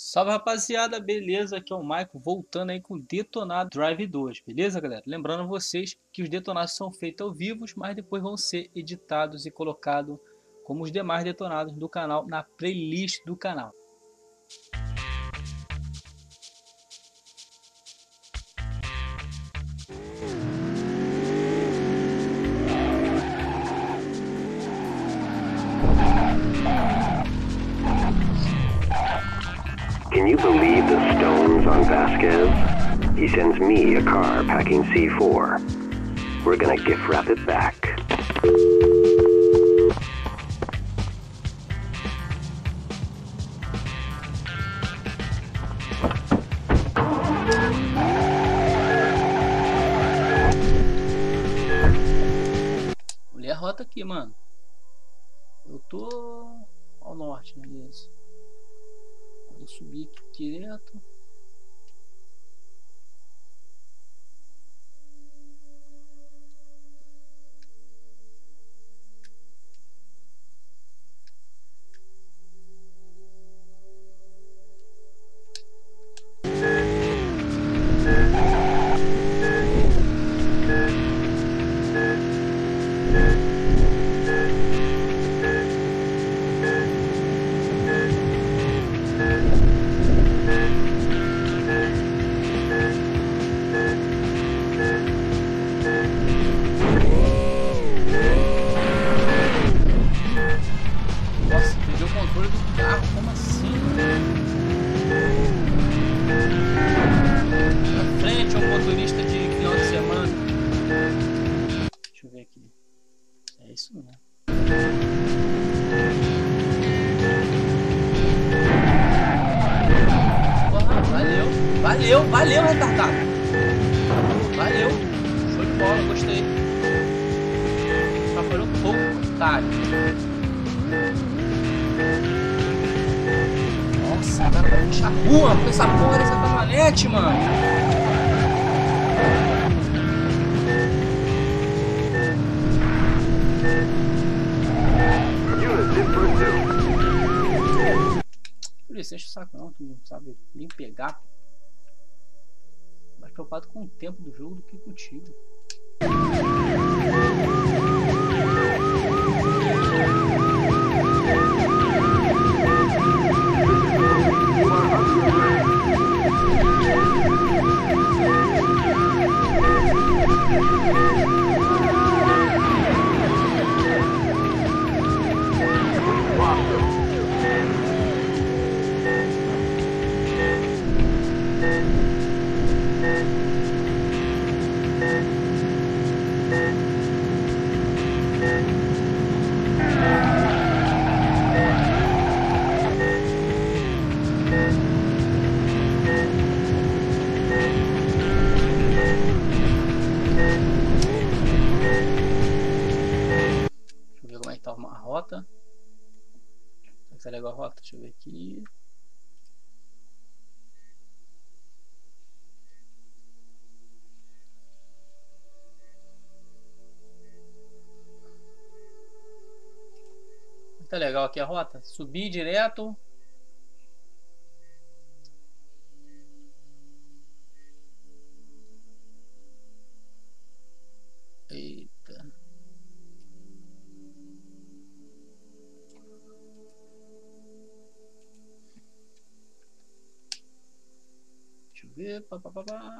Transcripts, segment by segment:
Salve rapaziada, beleza? Aqui é o Maicon voltando aí com Detonado Drive 2, beleza galera? Lembrando a vocês que os detonados são feitos ao vivo, mas depois vão ser editados e colocados como os demais detonados do canal na playlist do canal. Can you believe the stones on Vasquez? He sends me a car packing C4. We're gonna gift wrap it back. Olha a rota aqui, mano. Eu tô ao norte, beleza. Vou subir aqui direto. Valeu, retardado. Valeu. Show de bola, gostei. Atrapalhou um pouco, otário. Nossa, agora vai puxar a rua com essa porra dessa caminhonete, mano. Por isso, deixa o saco não, tu não sabe nem pegar. Mais preocupado com o tempo do jogo do que contigo. Tá legal a rota, deixa eu ver aqui. Tá legal aqui a rota, subir direto.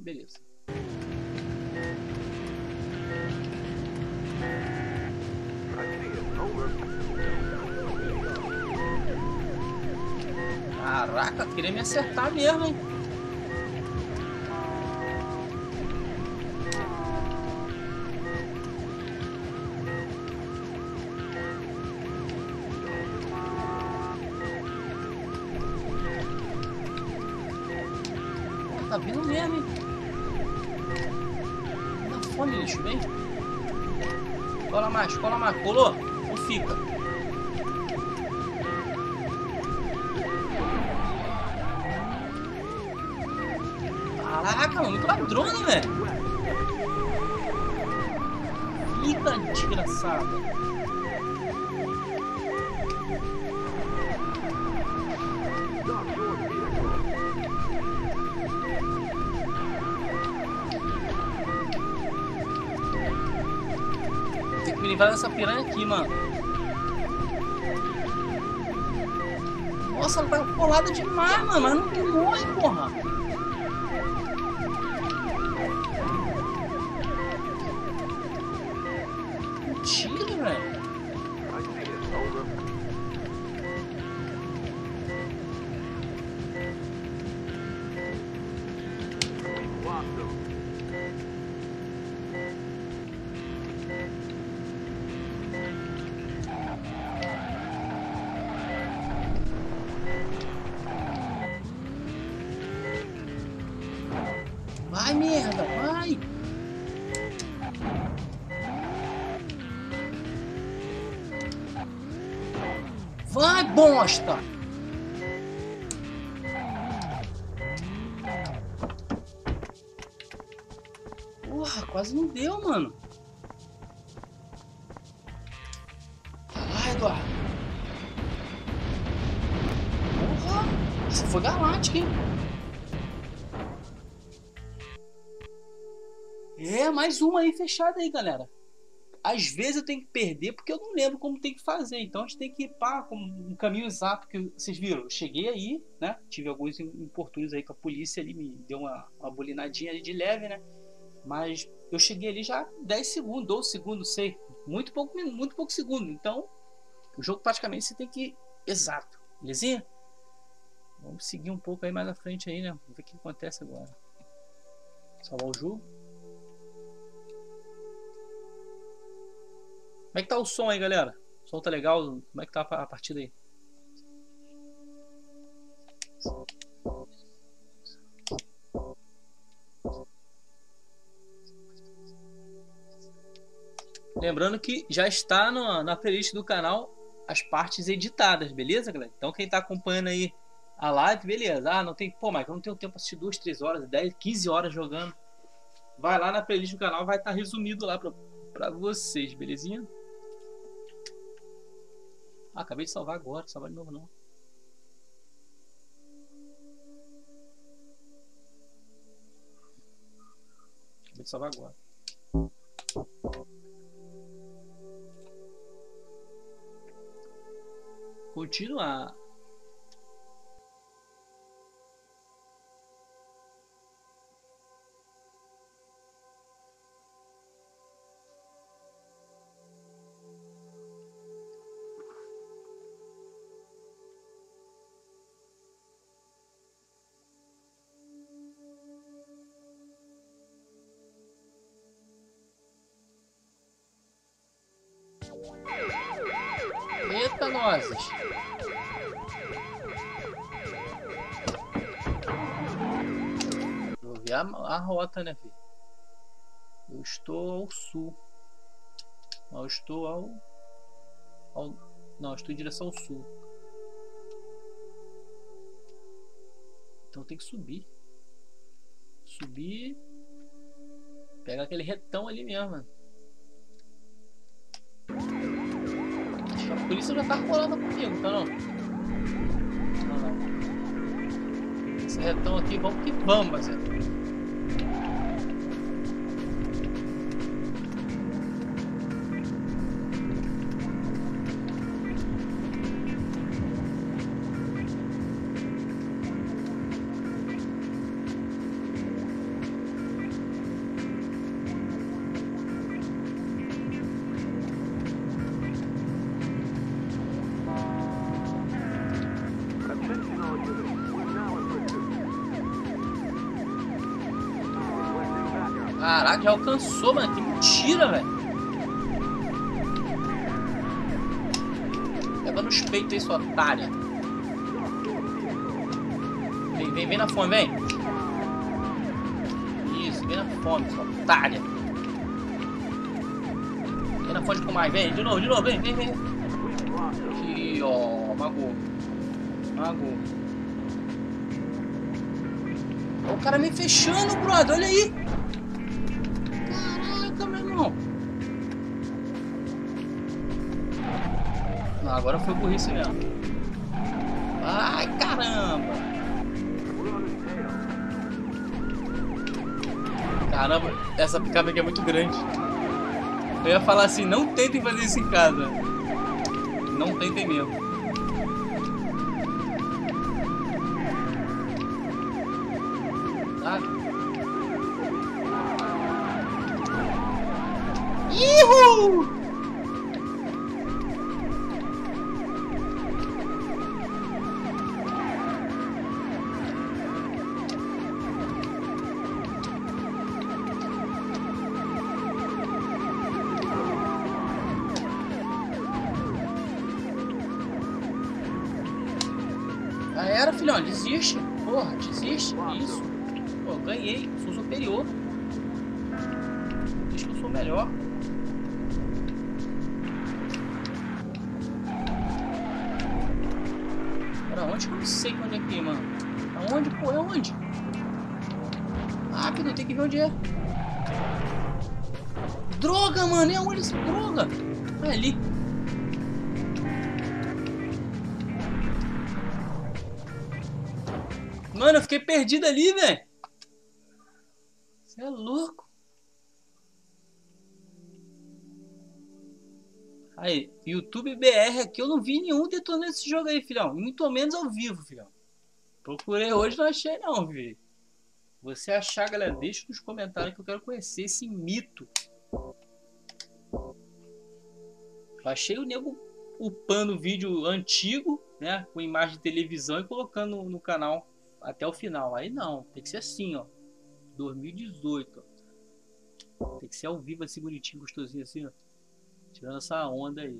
Beleza. Caraca, queria me acertar mesmo, hein? Tá vindo mesmo, hein? Dá fome, lixo, vem. Cola mais, colou? Ou fica? Caraca, mano, muito ladrone, velho. Vida desgraçada. livrar dessa piranha aqui, mano. Nossa, ela tá colada demais, mano. Mas não que morre, porra. Mentira, velho. Vai, merda, vai! Vai, bosta! Porra, quase não deu, mano! Vai, Eduardo! Porra! Isso foi galáctico, hein? É, mais uma aí fechada aí, galera. Às vezes eu tenho que perder porque eu não lembro como tem que fazer. Então a gente tem que ir com um caminho exato que vocês viram. Eu cheguei aí, né? Tive alguns importúnios aí com a polícia ali, me deu uma bolinadinha ali de leve, né? Mas eu cheguei ali já 10 segundos, 12 segundos, sei. Muito pouco segundo. Então, o jogo praticamente você tem que ir exato, belezinha? Vamos seguir um pouco aí mais à frente aí, né? Vamos ver o que acontece agora. Salvar o jogo. Como é que tá o som aí, galera? O som tá legal? Como é que tá a partida aí? Lembrando que já está na playlist do canal as partes editadas, beleza, galera? Então quem tá acompanhando aí a live, beleza. Ah, não tem... Pô, mas eu não tenho tempo pra assistir 2, 3 horas, 10, 15 horas jogando. Vai lá na playlist do canal, vai estar resumido lá pra vocês, belezinha? Ah, acabei de salvar agora, salvar de novo não. Acabei de salvar agora. Continuar. Eita, nozes. Vou ver a rota, né, filho? Eu estou ao sul. Eu estou Não, eu estou em direção ao sul. Então tem que subir. Subir. Pega aquele retão ali mesmo, mano. A polícia já tá colada comigo, tá não? Não. Esse retão aqui, vamos que vamos, Zé. Caraca, já alcançou, mano. Que mentira, velho. Leva nos peitos aí, sua otária. Vem, vem, vem na fome, vem. Isso, vem na fome, sua otária. Vem na fome com mais, vem. De novo, vem, vem, vem. Aqui, ó, mago. Mago. Olha o cara me fechando, brother. Olha aí. Agora foi burrice mesmo. Ai, caramba! Caramba, essa picape aqui é muito grande. Eu ia falar assim, não tentem fazer isso em casa. Não tentem mesmo. Tá? Ihu! Filhão, desiste, porra, desiste, isso, pô, ganhei, sou superior, acho que eu sou melhor. Pra onde que eu não sei onde é que, mano? Aonde, pô, é onde? Rápido, tem que ver onde é. Droga, mano, é onde essa droga? É ali. Mano, eu fiquei perdido ali, velho. Você é louco. Aí, YouTube BR aqui, eu não vi nenhum detonando esse jogo aí, filhão. Muito menos ao vivo, filhão. Procurei hoje, não achei não, velho. Você achar, galera, deixa nos comentários que eu quero conhecer esse mito. Eu achei o nego upando vídeo antigo, né, com imagem de televisão e colocando no canal até o final. Aí não, tem que ser assim, ó, 2018, ó. Tem que ser ao vivo, assim, bonitinho, gostosinho, assim, ó, tirando essa onda aí.